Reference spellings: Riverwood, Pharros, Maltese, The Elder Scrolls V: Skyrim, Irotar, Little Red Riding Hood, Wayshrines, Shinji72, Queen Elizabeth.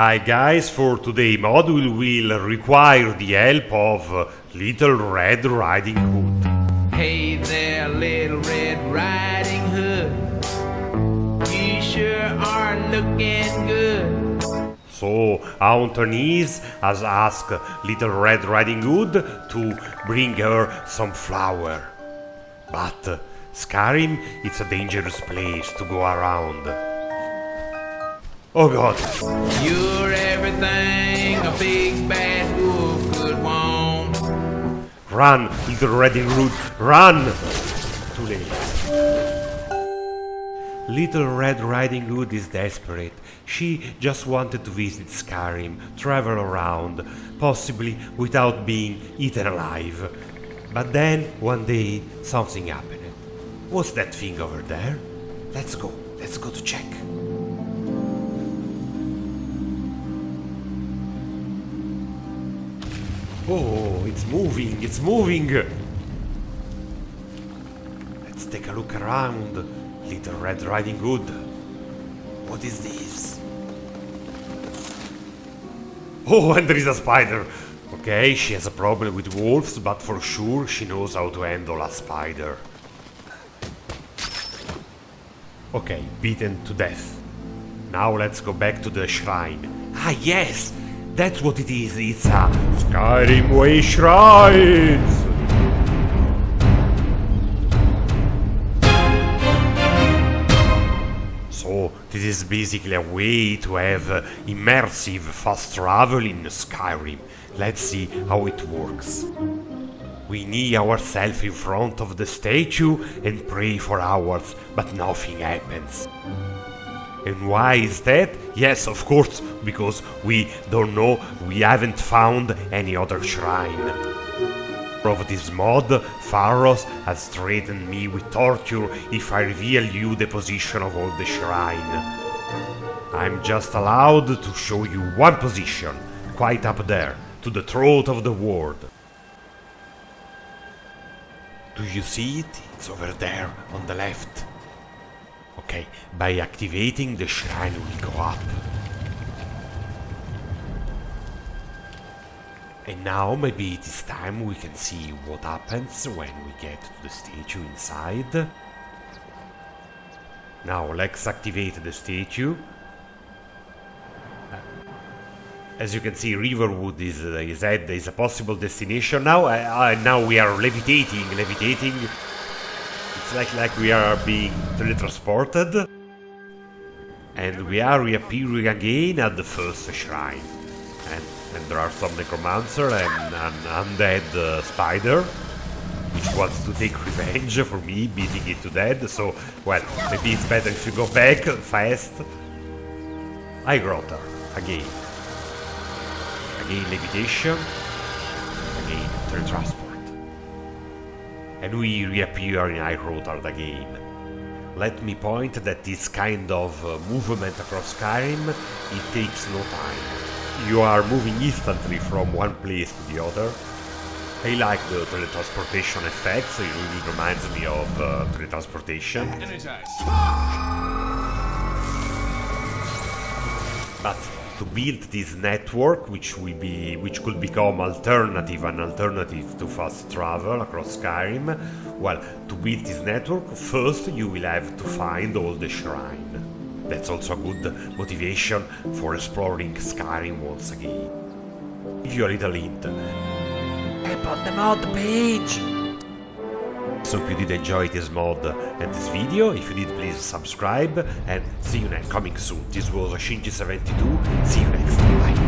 Hi guys, for today mod will require the help of Little Red Riding Hood. Hey there Little Red Riding Hood, you sure are looking good. So Aunt Anise has asked Little Red Riding Hood to bring her some flour. But Skyrim, it's a dangerous place to go around. Oh god. You're everything a big bad wolf could want. Run, Little Red Hood, run! Too late. Little Red Riding Hood is desperate. She just wanted to visit Skyrim, travel around, possibly without being eaten alive. But then, one day, something happened. What's that thing over there? Let's go to check. Oh, it's moving! Let's take a look around, Little Red Riding Hood. What is this? Oh, and there is a spider! Okay, she has a problem with wolves, but for sure she knows how to handle a spider. Okay, beaten to death. Now let's go back to the shrine. Ah, yes! That's what it is, it's a Skyrim Wayshrines! So, this is basically a way to have immersive fast travel in Skyrim. Let's see how it works. We kneel ourselves in front of the statue and pray for hours, but nothing happens. And why is that? Yes, of course, because we don't know, we haven't found any other shrine. Of this mod, Pharros has threatened me with torture if I reveal you the position of all the shrine. I'm just allowed to show you one position, quite up there, to the throat of the world. Do you see it? It's over there, on the left. Okay, by activating the shrine will go up. And now maybe it is time we can see what happens when we get to the statue inside. Now let's activate the statue. As you can see, Riverwood is a possible destination now. Now we are levitating. It's like we are being teletransported, and we are reappearing again at the first shrine, and there are some necromancer and an undead spider, which wants to take revenge for me beating it to death. So, well, maybe it's better if you go back fast. Irotar, again levitation, again teletransport. And we reappear in Irotar again. Let me point that this kind of movement across Skyrim, it takes no time. You are moving instantly from one place to the other. I like the teletransportation effects, so it really reminds me of teletransportation. But to build this network, which could become an alternative to fast travel across Skyrim, well, to build this network, first you will have to find all the shrine. That's also a good motivation for exploring Skyrim once again. Give you a little hint. About the mod page! So if you did enjoy this mod and this video, if you did, please subscribe and see you next. Coming soon. This was Shinji72, see you next time. Bye.